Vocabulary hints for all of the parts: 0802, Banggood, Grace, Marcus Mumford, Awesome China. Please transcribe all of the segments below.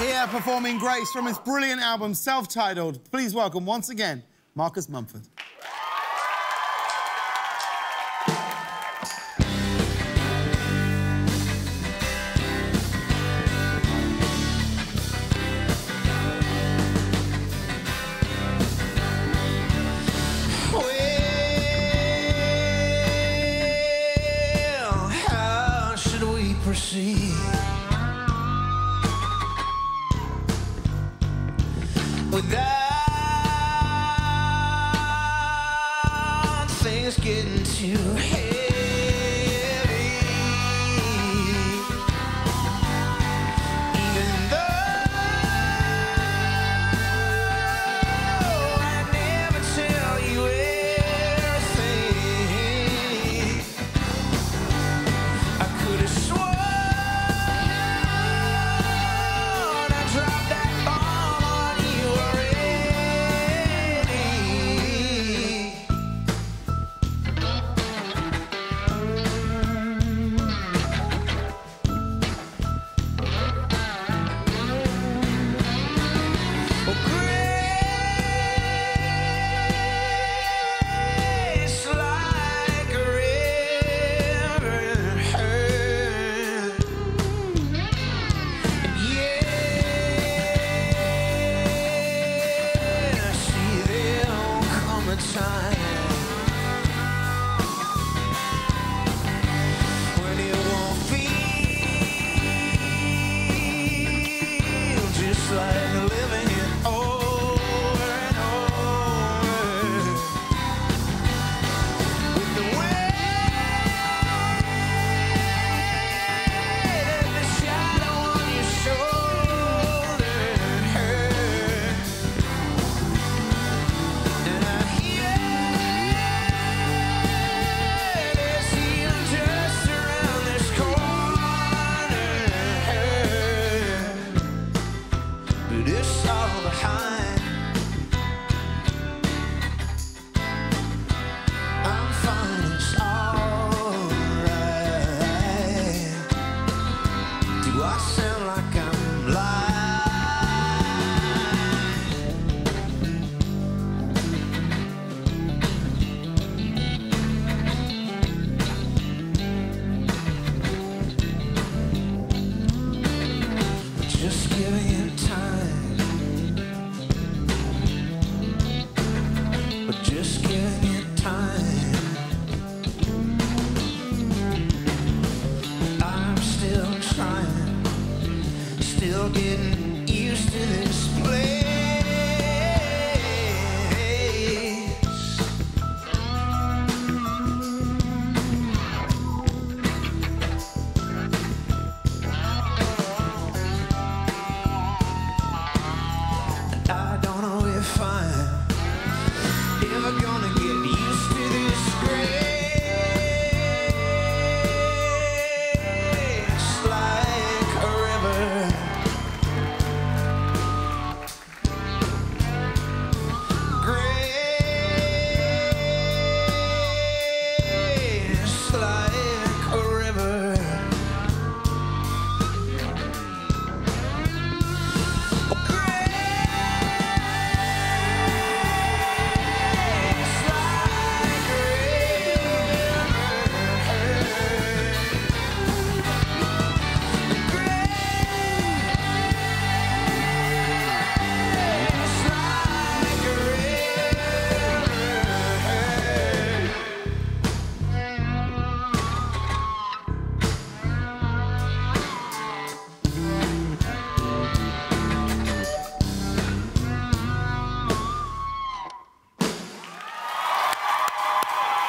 Here performing Grace from his brilliant album, self-titled. Please welcome, once again, Marcus Mumford. Well, how should we proceed? Without things getting too heavy, even though I never tell you everything, I could have sworn I dropped that bomb. Oh, Grace, like a river, yeah, see, there'll come a time when it won't feel just like living. Just give it time, but just give it time. I'm still trying, still getting used to this place.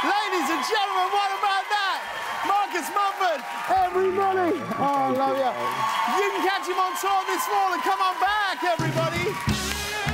Ladies and gentlemen, what about that? Marcus Mumford, everybody. Oh, I love you. You can catch him on tour this fall and come on back, everybody.